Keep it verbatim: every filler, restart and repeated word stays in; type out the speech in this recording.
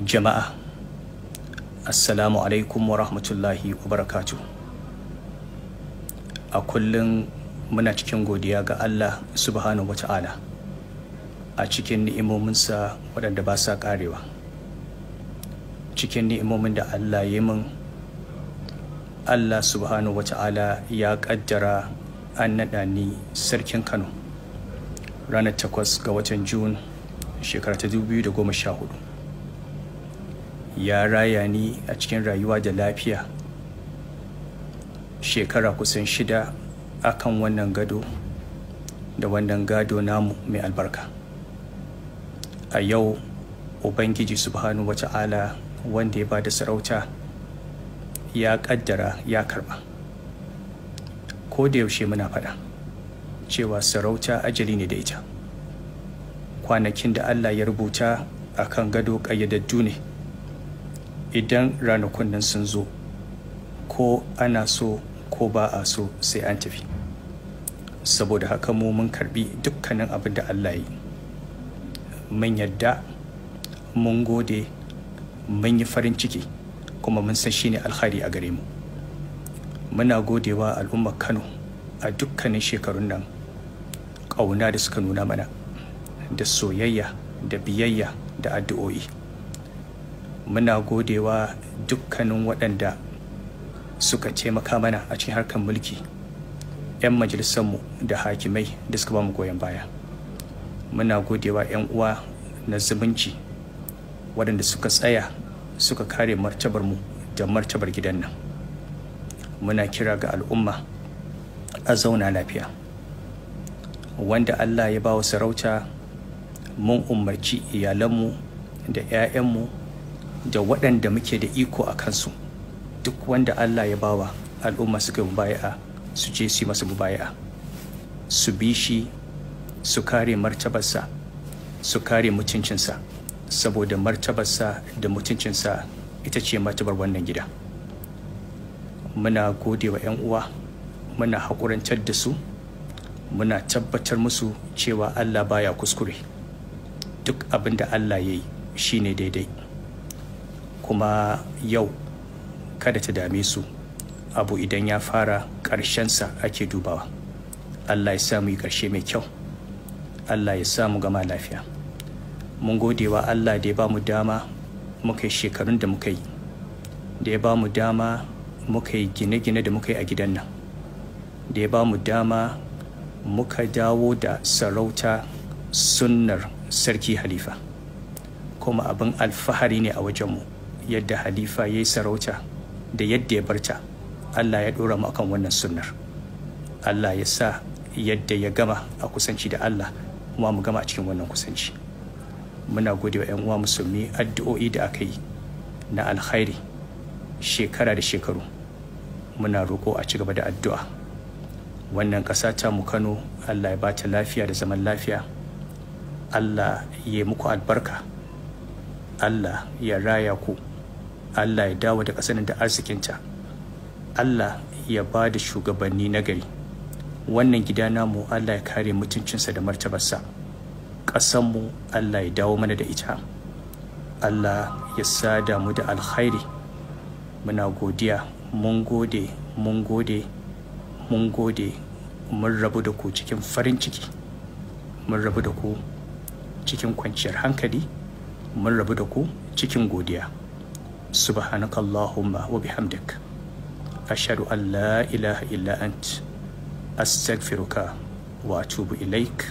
Jama'a, Assalamu alaikum wa rahmatullahi wa barakatuh. A kullum muna cikin godiya ga Allah subhanahu wa ta'ala a cikin ni'imominsa waɗanda ba sa ƙarewa. Cikin ni'imomin da Allah ya min, Allah subhanahu wa ta'ala ya ƙaddara an naɗa ni sarkin Kano ranar takwas ga watan June shekara ta dubu biyu da goma sha hudu. Ya raya ni a cikin rayuwa da lafiya shekara kusan shida akan wannan gado da wannan gado namu mai albarka. A yau Ubangiji subhanahu wa ta'ala wanda ya bada sarauta ya kaddara ya karba. Ko da yaushe muna faɗa cewa sarauta ajali ne da ita. Kwanakin da Allah ya rubuta akan gado ƙayyadaddu ne. Idan ranakun nan sun zo, ko ana so ko ba a so sai an tafi. Saboda haka mu mun karbi dukkanin abin da Allah ya yi. Mun yadda, mun gode, mun yi farin ciki, kuma mun san shine alkhairi a gare mu. Muna godewa al'ummar Kano a dukkanin shekarun nan ƙauna da suka nuna mana, da soyayya, da biyayya, da addu'o'i. Muna godewa dukkanin waɗanda suka taimaka mana a cikin harkar mulki, 'yan majalisarmu da hakimai da suka ba mu goyon baya. Muna godewa 'yan uwa na zumunci waɗanda suka tsaya suka kare martabarmu da martabar gidan nan. Muna kira ga al'umma a zauna lafiya. Wanda Allah ya ba wa sarauta, mun umarci iyalanmu da 'ya'yanmu da waɗanda muke da iko a kansu, duk wanda Allah ya ba wa al'umma suka mubaya'a su je su yi masa mubaya'a, su bi shi, su kare martabarsa, su kare mutuncinsa, saboda martabarsa da mutuncinsa ita ce martabar wannan gida. Muna gode wa 'yan uwa, muna haƙurantar da su, muna tabbatar musu cewa Allah baya kuskure. Duk abin da Allah ya yi shi ne daidai. Kuma yau kada ta dame su, abu idan ya fara ƙarshensa ake dubawa. Allah ya sa mu yi ƙarshe mai kyau, Allah ya sa mu gama lafiya. Mun gode wa Allah da ya ba mu dama muka yi shekarun da muka yi, da ya ba mu dama muka yi gine-gine da muka yi a gidan nan, da ya ba mu dama muka dawo da sarauta sunnar sarki Halifa. Kuma abin alfahari ne a wajenmu yadda Halifa ya yi sarauta da yadda ya barta. Allah ya ɗora mu akan wannan sunnar. Allah ya sa yadda ya gama a kusanci da Allah kuma mu gama a cikin wannan kusanci. Muna gode wa 'yan uwa musulmi addu'o'i da aka yi na alkhairi shekara da shekaru. Muna roƙo a ci gaba da addu'a. Wannan ƙasa ta mu Kano Allah ya ba ta lafiya da zaman lafiya. Allah ya muku albarka. Allah ya raya ku. Allah ya dawo da ƙasar da arzikinta. Allah ya ba da shugabanni nagari. Wannan gida namu Allah ya kare mutuncinsa da martabarsa. Ƙasanmu Allah ya dawo mana da ita. Allah ya sada mu da alkhairi. Muna godiya, mun gode, mun gode, mun gode, mun rabu da ku cikin farin ciki, mun rabu da ku cikin kwanciyar hankali, mun rabu da ku cikin godiya. Subhanakallahumma wa bihamdik. Ashhadu an la ilaha illa ant. Astaghfiruka wa atubu ilaik.